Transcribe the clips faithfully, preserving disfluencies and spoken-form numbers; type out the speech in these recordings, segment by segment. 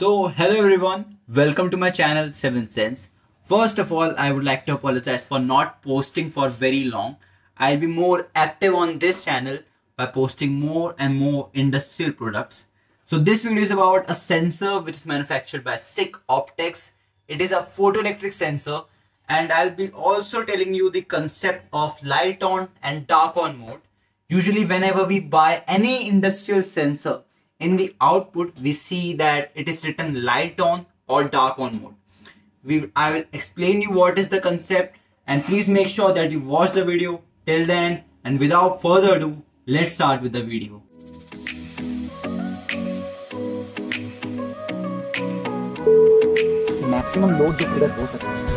So hello everyone, welcome to my channel Seventh Sense. First of all, I would like to apologize for not posting for very long. I'll be more active on this channel by posting more and more industrial products. So this video is about a sensor which is manufactured by SICK OPTEX. It is a photoelectric sensor, and I'll be also telling you the concept of light on and dark on mode. Usually whenever we buy any industrial sensor, in the output we see that it is written light on or dark on mode. We, I will explain you what is the concept, and please make sure that you watch the video till then, and without further ado, let's start with the video. The maximum load jo product ho sakta hai.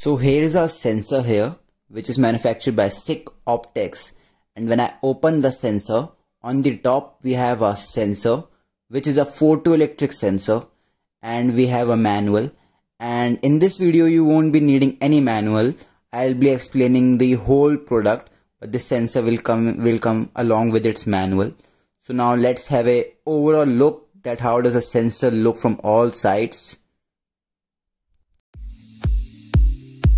So here is our sensor here, which is manufactured by SICK OPTEX, and when I open the sensor, on the top we have a sensor which is a photoelectric sensor, and we have a manual. And in this video you won't be needing any manual. I'll be explaining the whole product, but the sensor will come will come along with its manual. So now let's have a overall look that how does a sensor look from all sides.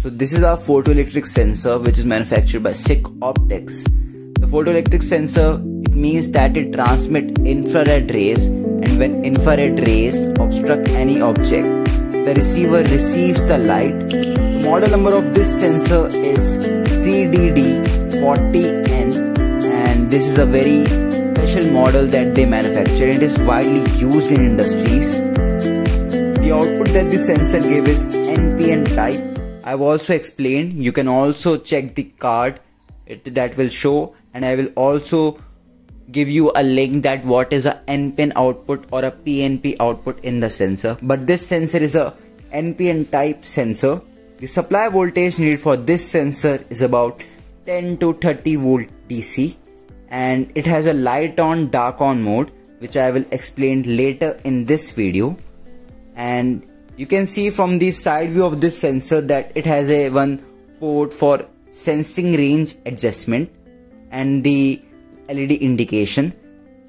So this is our photoelectric sensor which is manufactured by SICK OPTEX. The photoelectric sensor, it means that it transmits infrared rays, and when infrared rays obstruct any object, the receiver receives the light. The model number of this sensor is C D D forty N, and this is a very special model that they manufacture. It is widely used in industries. The output that the sensor gave is N P N type. I've also explained, you can also check the card, it, that will show, and I will also give you a link that what is a N P N output or a P N P output in the sensor. But this sensor is a N P N type sensor. The supply voltage needed for this sensor is about ten to thirty volt D C, and it has a light on dark on mode which I will explain later in this video. And you can see from the side view of this sensor that it has a one port for sensing range adjustment and the L E D indication,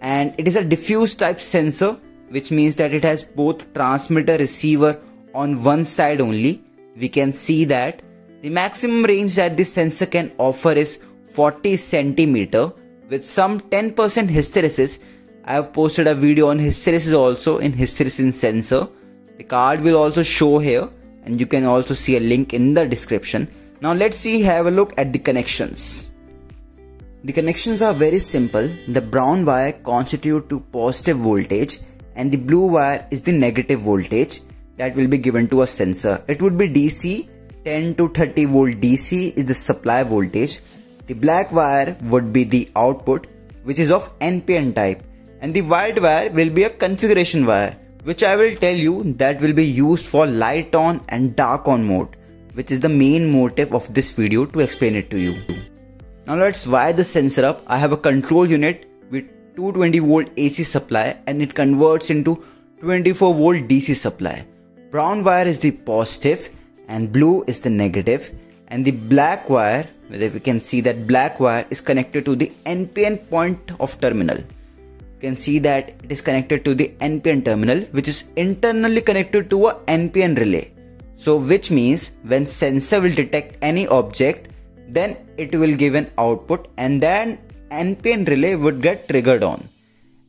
and it is a diffuse type sensor, which means that it has both transmitter receiver on one side only. We can see that the maximum range that this sensor can offer is forty centimeter with some ten percent hysteresis. I have posted a video on hysteresis also in hysteresis sensor. The card will also show here, and you can also see a link in the description. Now let's see, have a look at the connections. The connections are very simple. The brown wire constitutes to positive voltage, and the blue wire is the negative voltage that will be given to a sensor. It would be D C, ten to thirty volt D C is the supply voltage. The black wire would be the output, which is of N P N type, and the white wire will be a configuration wire, which I will tell you that will be used for light on and dark on mode, which is the main motive of this video to explain it to you. Now let's wire the sensor up. I have a control unit with two hundred twenty volt A C supply, and it converts into twenty-four volt D C supply. Brown wire is the positive and blue is the negative, and the black wire, whether we can see that black wire is connected to the N P N point of terminal. Can see that it is connected to the N P N terminal, which is internally connected to a N P N relay. So which means when sensor will detect any object, then it will give an output, and then N P N relay would get triggered on.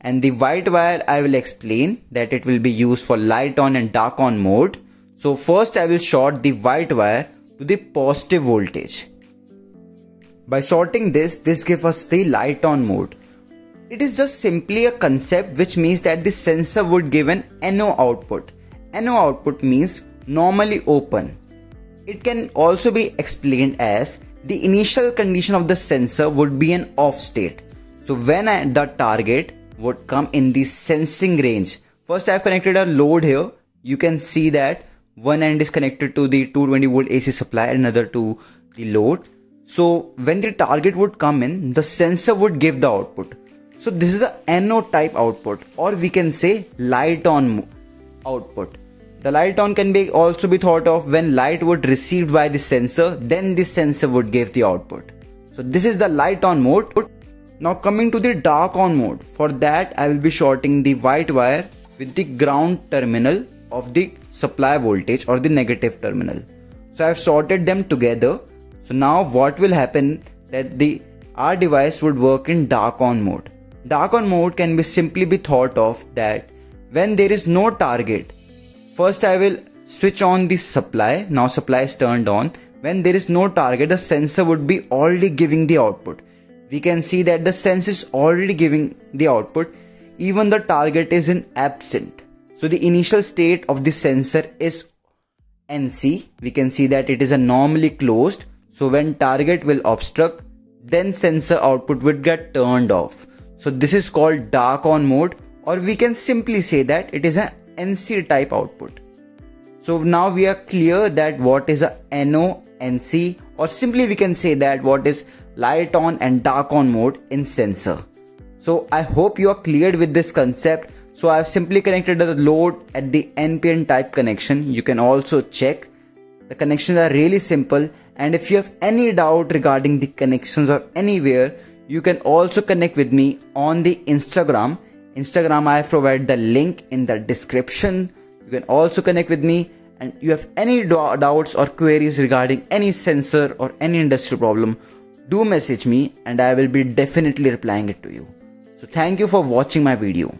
And the white wire, I will explain that it will be used for light on and dark on mode. So first I will short the white wire to the positive voltage. By shorting this, this gives us the light on mode. It is just simply a concept, which means that the sensor would give an N O output. N O output means normally open. It can also be explained as the initial condition of the sensor would be an off state. So when I, the target would come in the sensing range. First I have connected a load here. You can see that one end is connected to the two hundred twenty volt A C supply and another to the load. So when the target would come in, the sensor would give the output. So this is a N O type output, or we can say light on output. The light on can be also be thought of when light would received by the sensor, then the sensor would give the output. So this is the light on mode. Now coming to the dark on mode, for that I will be shorting the white wire with the ground terminal of the supply voltage or the negative terminal. So I have sorted them together. So now what will happen, that the our device would work in dark on mode. Dark on mode can be simply be thought of that when there is no target. First I will switch on the supply. Now supply is turned on. When there is no target, the sensor would be already giving the output. We can see that the sensor is already giving the output. Even the target is in absent. So the initial state of the sensor is N C. We can see that it is a normally closed. So when target will obstruct, then sensor output would get turned off. So this is called dark on mode, or we can simply say that it is an N C type output. So now we are clear that what is a N O, N C, or simply we can say that what is light on and dark on mode in sensor. So I hope you are cleared with this concept. So I have simply connected the load at the N P N type connection. You can also check. The connections are really simple, and if you have any doubt regarding the connections or anywhere, you can also connect with me on the Instagram. Instagram, I have provided the link in the description. You can also connect with me, and you have any doubts or queries regarding any sensor or any industrial problem, do message me and I will be definitely replying it to you. So thank you for watching my video.